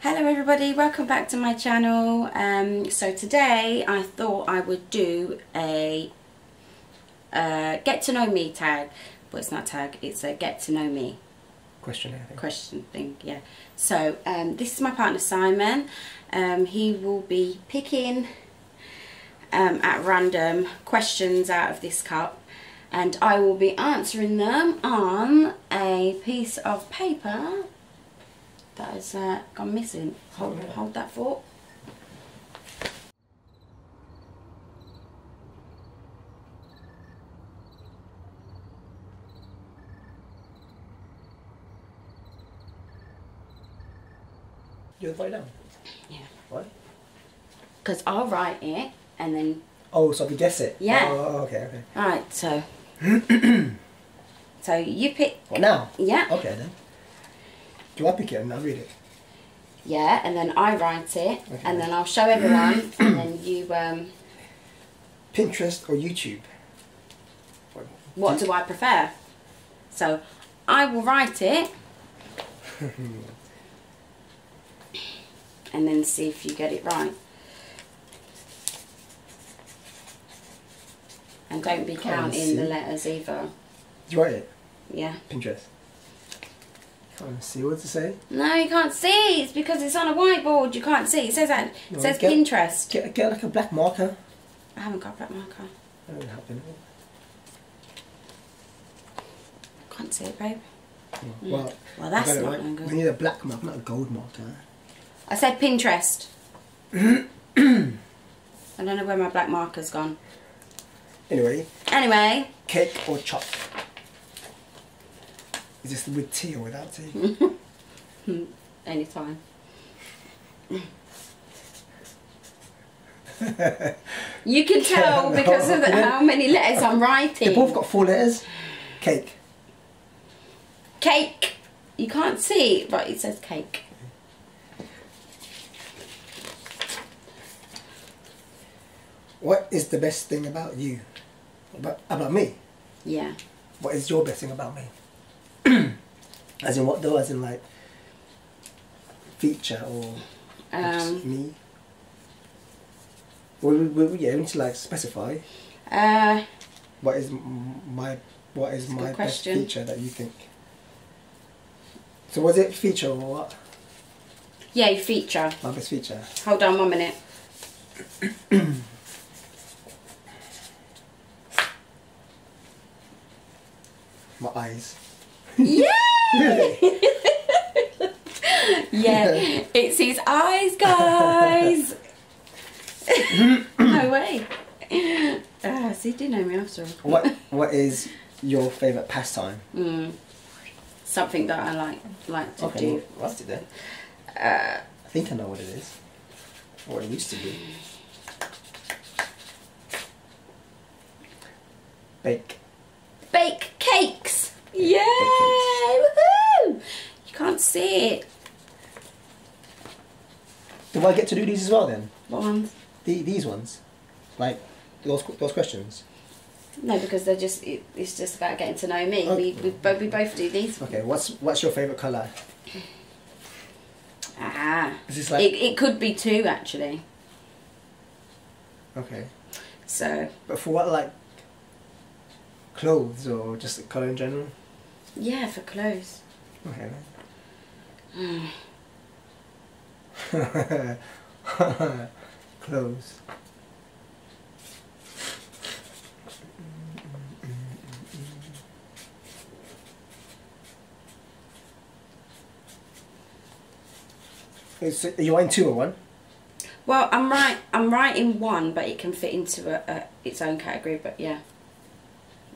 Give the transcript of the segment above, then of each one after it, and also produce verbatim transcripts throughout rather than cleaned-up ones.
Hello everybody, welcome back to my channel. Um, so today I thought I would do a uh, get to know me tag, but it's not tag, it's a get to know me questionnaire thing. Question thing, yeah. So um, this is my partner Simon. Um, he will be picking um, at random questions out of this cup and I will be answering them on a piece of paper that has uh, gone missing. Hold, hold that thought. Do it right down? Yeah. Why? Because I'll write it and then... Oh, so I can guess it? Yeah. Oh, okay, okay. Alright, so... so you pick... What, now? Yeah. Okay, then. Do I pick it and I'll read it? Yeah, and then I write it, okay, and then I'll show everyone, and then you... Um, Pinterest or YouTube? What do I prefer? So, I will write it, and then see if you get it right. And don't be counting see. the letters either. Did you write it? Yeah. Pinterest. Can't see what to say. No, you can't see. It's because it's on a whiteboard. You can't see. It says that. It no, says get, Pinterest. Get, get like a black marker. I haven't got a black marker. That won't help anything. I can't see it, babe. Well, mm. well, well that's not right. Good. We need a black marker, not a gold marker. I said Pinterest. I don't know where my black marker's gone. Anyway. Anyway. Cake or chop? Is this with tea or without tea? Anytime. You can tell because of the, how many letters I'm writing. They've both got four letters. Cake. Cake. You can't see, but it says cake. What is the best thing about you? About, about me? Yeah. What is your best thing about me? As in what though? As in like feature or um, just me? Well, we, we, yeah, we need to like specify. Uh, what is my what is my best feature that you think? So was it feature or what? Yeah, feature. My best feature. Hold on one minute. My eyes. Yeah. Really? Yeah, it's his eyes, guys. No way. Uh, so you do know me after all. What, what is your favourite pastime? Mm. Something that I like like to okay, do. Okay, well, that's it then. Uh, I think I know what it is. Or what it used to be. Bake. Bake cakes. Yeah. Bake cakes. Can't see it. Do I get to do these as well then? What ones? The, these ones, like those those questions. No, because they're just it, it's just about getting to know me. Okay. We we both we both do these. Okay, what's what's your favourite colour? Ah, is this like it, it could be two actually. Okay. So. But for what, like clothes or just the colour in general? Yeah, for clothes. Okay. Then. Close. Is it, are you writing two or one? Well, I'm right. I'm writing one, but it can fit into a, a, its own category. But yeah,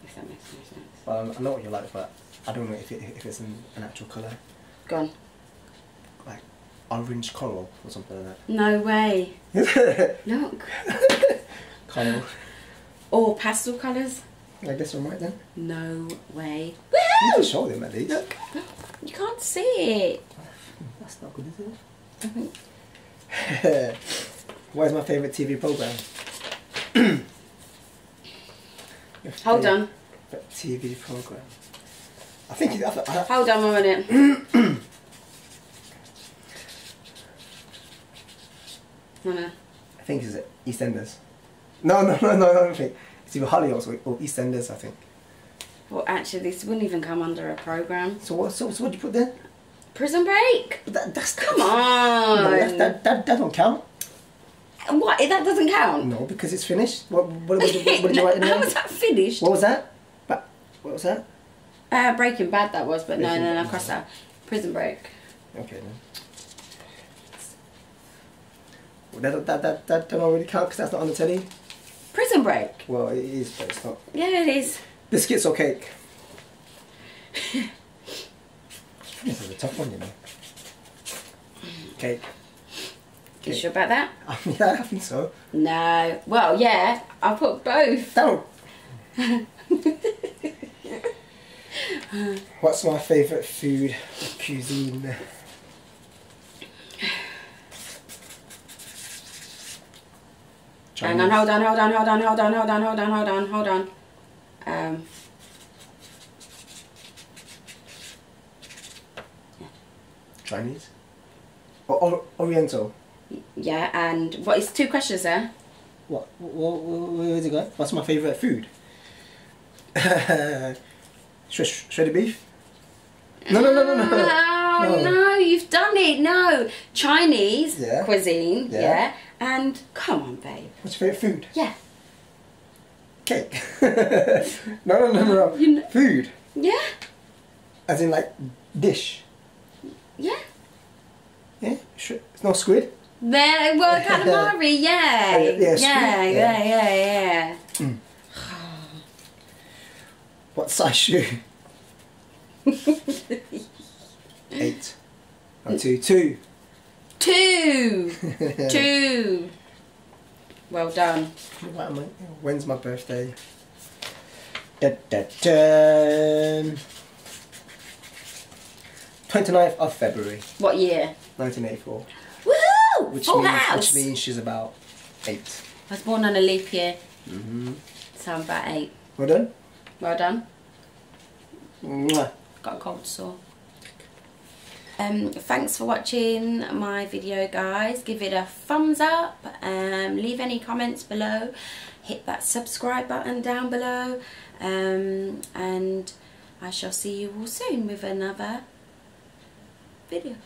if that makes any sense. Well, I know what you like, but I don't know if it, if it's an, an actual colour. Go on. Like orange coral or something like that. No way. Look. Coral. Or pastel colours. I guess I'm right then. No way. Woohoo! You can show them at least. Look. You can't see it. That's not good, is it? What is my favourite T V programme? Hold on. T V programme. I think you have to, I have to. Hold on one minute. I know. I think it's EastEnders. No, no, no, no, I don't think. It's either Holly or EastEnders, I think. Well, actually, this wouldn't even come under a programme. So what, so, so what do you put there? Prison Break! That, that's, come that's, on! No, that, that, that, that don't count. What? That doesn't count? No, because it's finished. What, what, what, what, what did you write in there? How was that finished? What was that? But What was that? Uh, Breaking Bad that was, but Breaking no, no, no, cross that. Prison Break. Okay, then. Well, that, that, that, that don't really count because that's not on the telly. Prison Break? Well, it is, but it's not. Yeah, it is. Biscuits or cake? This is a tough one, you know. Cake. You sure about that? Yeah, I think so. No. Well, yeah, I put both. Don't. What's my favourite food cuisine? Hang on, hold on, hold on, hold on, hold on, hold on, hold on, hold on, hold on. Um. Chinese? Or, or Oriental? Yeah, and what is two questions there? What? Where, where did it go? What's my favourite food? Shred, shredded beef? No, no, no, no, no. No, no, no, you've done it. No, Chinese yeah. cuisine. Yeah. yeah, and come on, babe. What's your favourite food? Yeah. Cake. no, no, no, no. You know. Food. Yeah. As in, like, dish. Yeah. Yeah. It's not squid. There, well, calamari, yeah. Uh, yeah, yeah, yeah, yeah, yeah, yeah. Mm. What size shoe? Eight. Or two. Two. Two. Two. Well done. What am I, when's my birthday? Da, da, da. twenty-ninth of February. What year? nineteen eighty-four. Which means, which means she's about eight. I was born on a leap year, mm-hmm. so I'm about eight. Well done. Well done. Mwah. Got a cold sore. Um, thanks for watching my video, guys. Give it a thumbs up. Um, leave any comments below. Hit that subscribe button down below. Um, and I shall see you all soon with another video.